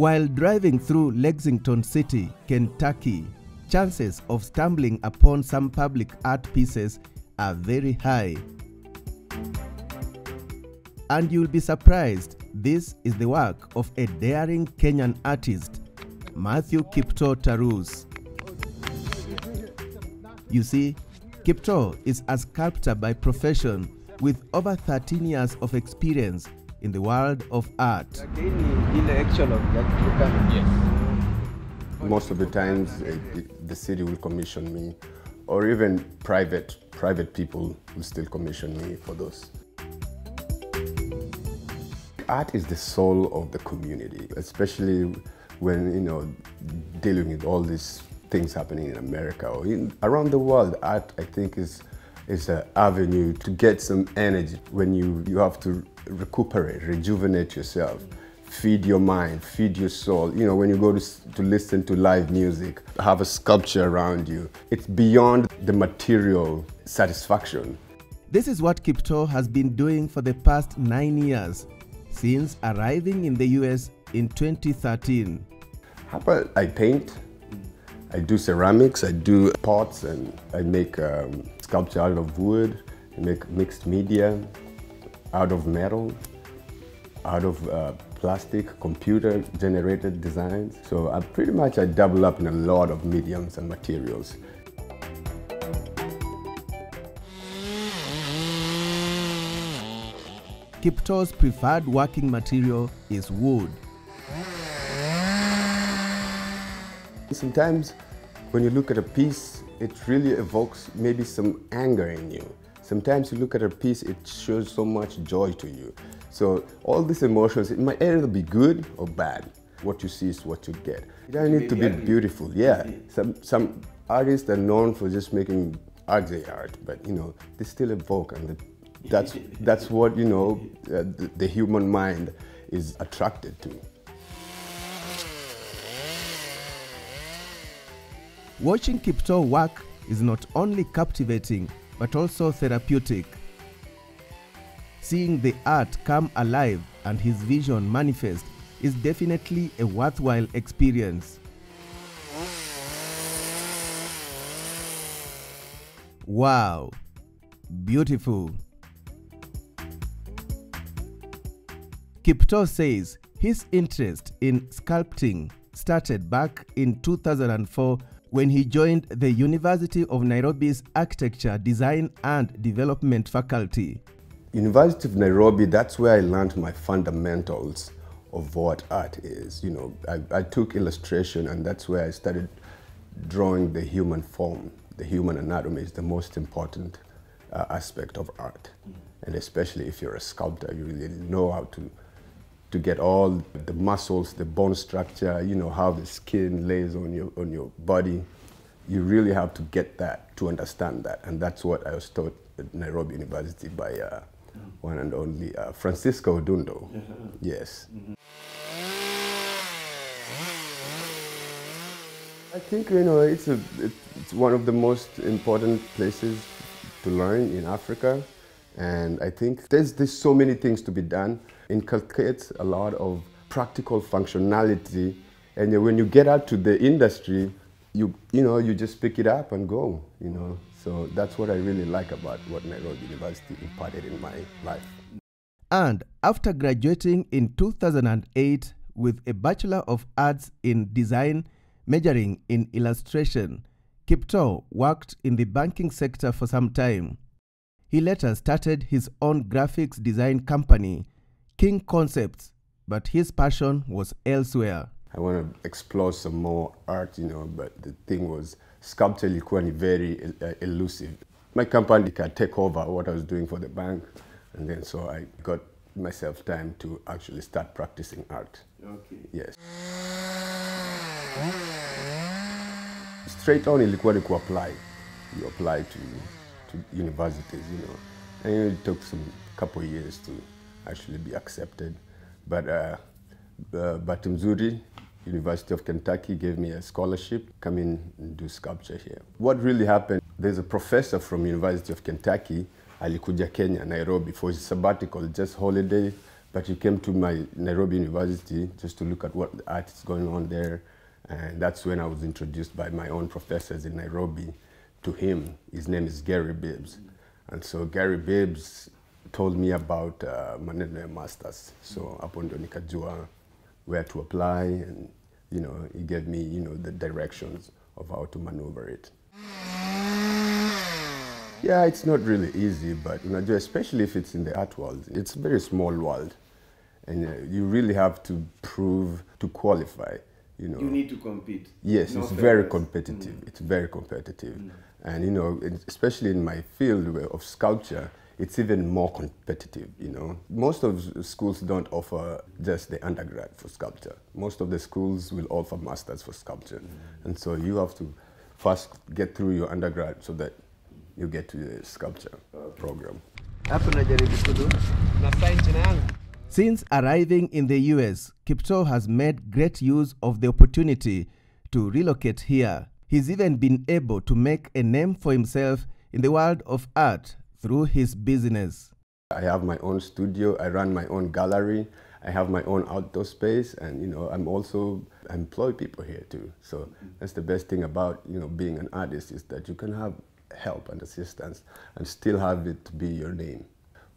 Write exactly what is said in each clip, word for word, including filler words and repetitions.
While driving through Lexington City, Kentucky, chances of stumbling upon some public art pieces are very high. And you'll be surprised, this is the work of a daring Kenyan artist, Matthew Kiptoo Tarus. You see, Kiptoo is a sculptor by profession with over thirteen years of experience in the world of art. Most of the times, it, it, the city will commission me, or even private, private people will still commission me for those. Art is the soul of the community, especially when, you know, dealing with all these things happening in America or in, around the world. Art, I think, is is an avenue to get some energy when you, you have to recuperate, rejuvenate yourself, feed your mind, feed your soul. You know, when you go to, to listen to live music, have a sculpture around you, it's beyond the material satisfaction. This is what Kiptoo has been doing for the past nine years, since arriving in the U S in twenty thirteen. How about I paint? I do ceramics, I do pots, and I make um, sculpture out of wood, I make mixed media, out of metal, out of uh, plastic, computer-generated designs. So I pretty much I double up in a lot of mediums and materials. Kiptoo's preferred working material is wood. Sometimes when you look at a piece, it really evokes maybe some anger in you. Sometimes you look at a piece, it shows so much joy to you. So all these emotions, it might either be good or bad. What you see is what you get. You don't need to be beautiful, yeah. Some, some artists are known for just making ugly art, but you know, they still evoke, and the, that's, that's what, you know, uh, the, the human mind is attracted to. Watching Kiptoo work is not only captivating, but also therapeutic. Seeing the art come alive and his vision manifest is definitely a worthwhile experience. Wow! Beautiful! Kiptoo says his interest in sculpting started back in two thousand four when he joined the University of Nairobi's Architecture, Design and Development faculty. University of Nairobi, that's where I learned my fundamentals of what art is. You know, I, I took illustration, and that's where I started drawing the human form. The human anatomy is the most important uh, aspect of art. And especially if you're a sculptor, you really know how to to get all the muscles, the bone structure, you know, how the skin lays on your, on your body. You really have to get that to understand that. And that's what I was taught at Nairobi University by uh, one and only uh, Francisco Odundo. Uh-huh. Yes. Mm-hmm. I think, you know, it's, a, it's one of the most important places to learn in Africa. And I think there's, there's so many things to be done. Inculcates a lot of practical functionality, and when you get out to the industry, you you know you just pick it up and go. You know, so that's what I really like about what Nairobi University imparted in my life. And after graduating in two thousand eight with a Bachelor of Arts in Design, majoring in illustration, Kiptoo worked in the banking sector for some time. He later started his own graphics design company, King Concepts, but his passion was elsewhere. I want to explore some more art, you know, but the thing was, sculpture ilikuwa ni very uh, elusive. My company can take over what I was doing for the bank, and then so I got myself time to actually start practicing art. Okay. Yes. Straight on ilikuwa ni kuapply. You apply to to universities, you know, and it took some couple years to actually be accepted. But uh, uh, Batumzuri, University of Kentucky, gave me a scholarship, come in and do sculpture here. What really happened, there's a professor from University of Kentucky, alikuja Kenya, Nairobi, for his sabbatical, just holiday, But he came to my Nairobi University just to look at what the art is going on there. And that's when I was introduced by my own professors in Nairobi to him. His name is Gary Bibbs. And so Gary Bibbs told me about uh, Maneno Masters. So hapo ndo nikajua where to apply, and you know, he gave me, you know, the directions of how to maneuver it. Yeah, it's not really easy, but unajua, especially if it's in the art world, it's a very small world, and uh, you really have to prove to qualify. You know, you need to compete. Yes, no it's, very mm. it's very competitive. It's very competitive, and you know, especially in my field of sculpture, it's even more competitive, you know. Most of schools don't offer just the undergrad for sculpture. Most of the schools will offer masters for sculpture. Mm-hmm. And so you have to first get through your undergrad so that you get to the sculpture program. Since arriving in the U S, Kiptoo has made great use of the opportunity to relocate here. He's even been able to make a name for himself in the world of art through his business. I have my own studio, I run my own gallery, I have my own outdoor space, and you know, I'm also I employ people here too. So that's the best thing about, you know, being an artist, is that you can have help and assistance and still have it to be your name.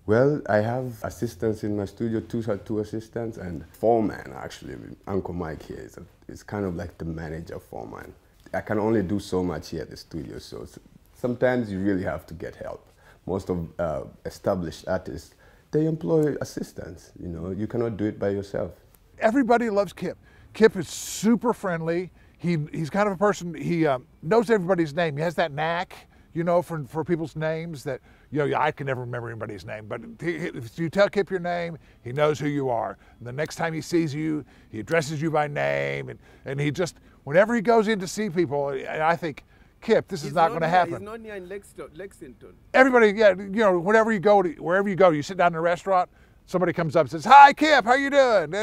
Well, I have assistants in my studio, two, two assistants, and foreman actually, Uncle Mike here is, a, is kind of like the manager foreman. I can only do so much here at the studio, so sometimes you really have to get help. Most of uh, established artists, they employ assistants. You know, you cannot do it by yourself. Everybody loves Kip. Kip is super friendly. He, he's kind of a person, he um, knows everybody's name. He has that knack, you know, for, for people's names that, you know, I can never remember anybody's name, but he, if you tell Kip your name, he knows who you are. And the next time he sees you, he addresses you by name. And, and he just, whenever he goes in to see people, and I think, Kip, this he's is not, not going to happen. He's not near in Lexington. Everybody, yeah, you know, whenever you go, to, wherever you go, you sit down in a restaurant, somebody comes up and says, "Hi, Kip, how you doing?"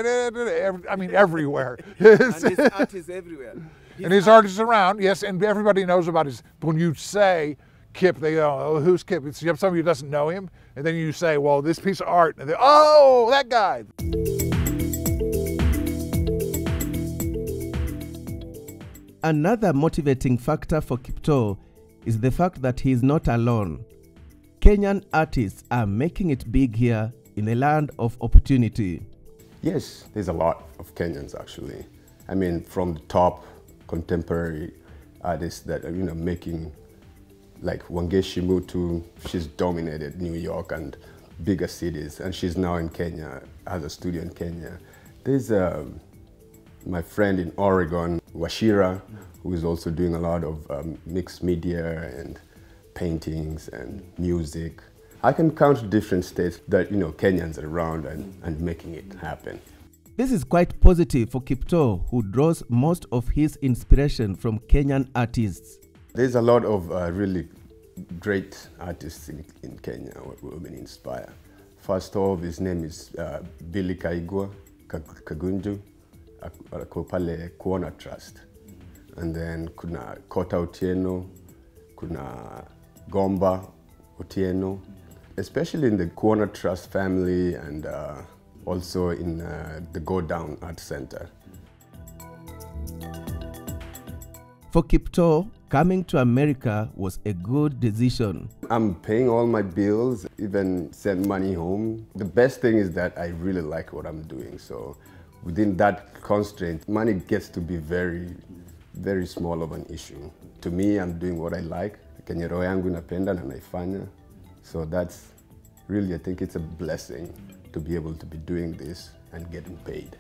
I mean, everywhere. Yes. And his art is everywhere. His and his art, art is around, yes, and everybody knows about his. When you say Kip, they go, "Oh, who's Kip?" It's somebody who doesn't know him, and then you say, "Well, this piece of art," and they, "Oh, that guy." Another motivating factor for Kiptoo is the fact that he is not alone. Kenyan artists are making it big here in the land of opportunity. Yes, there's a lot of Kenyans actually. I mean, from the top contemporary artists that are, you know, making, like Wangeshi Mutu, she's dominated New York and bigger cities, and she's now in Kenya, has a studio in Kenya. There's a my friend in Oregon, Washira, who is also doing a lot of um, mixed media and paintings and music. I can count different states that, you know, Kenyans are around and, and making it happen. This is quite positive for Kiptoo, who draws most of his inspiration from Kenyan artists. There's a lot of uh, really great artists in, in Kenya who have been inspired. First off, his name is uh, Billy Kaigwa Kagunju. Kupale Kuona Trust, and then Kuna Kota Otieno, Kuna Gomba Otieno, especially in the Kuona Trust family, and uh, also in uh, the Go Down Art Center. For Kiptoo, coming to America was a good decision. I'm paying all my bills, even send money home. The best thing is that I really like what I'm doing, so within that constraint, money gets to be very, very small of an issue. To me, I'm doing what I like. Kenya roho yangu napenda na naifanya. So that's really, I think it's a blessing to be able to be doing this and getting paid.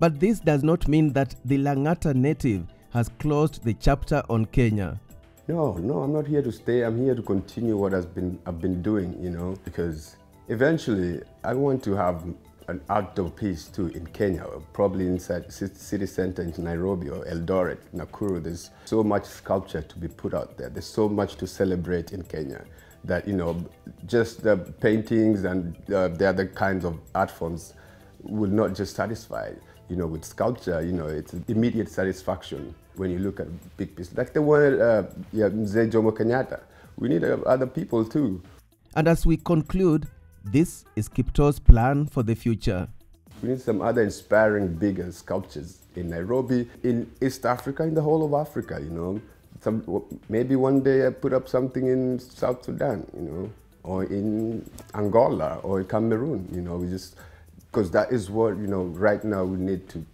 But this does not mean that the Langata native has closed the chapter on Kenya. No, no, I'm not here to stay. I'm here to continue what has been, I've been doing, you know, because eventually I want to have an outdoor piece too in Kenya, probably inside city center in Nairobi or Eldoret, Nakuru. There's so much sculpture to be put out there. There's so much to celebrate in Kenya that, you know, just the paintings and uh, the other kinds of art forms will not just satisfy. You know, with sculpture, you know, it's immediate satisfaction when you look at big pieces. Like the one, uh, yeah, Mzee Jomo Kenyatta. We need uh, other people too. And as we conclude, This is Kiptoo's plan for the future. We need some other inspiring bigger sculptures in Nairobi, in East Africa, in the whole of Africa, you know. Some, maybe one day I put up something in South Sudan, you know, or in Angola or Cameroon, you know, we just, because that is what, you know, right now we need to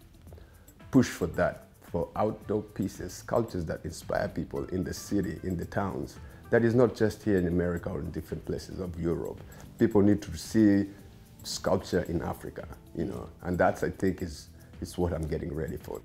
push for that, for outdoor pieces, sculptures that inspire people in the city, in the towns. That is not just here in America or in different places of Europe. People need to see sculpture in Africa, you know, and that's, I think, is, is what I'm getting ready for.